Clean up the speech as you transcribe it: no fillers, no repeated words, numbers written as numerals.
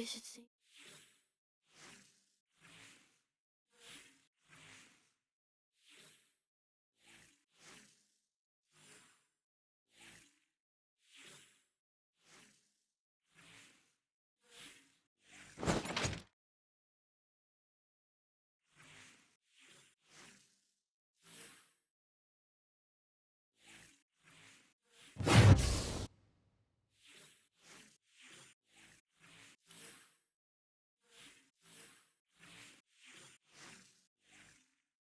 You should see.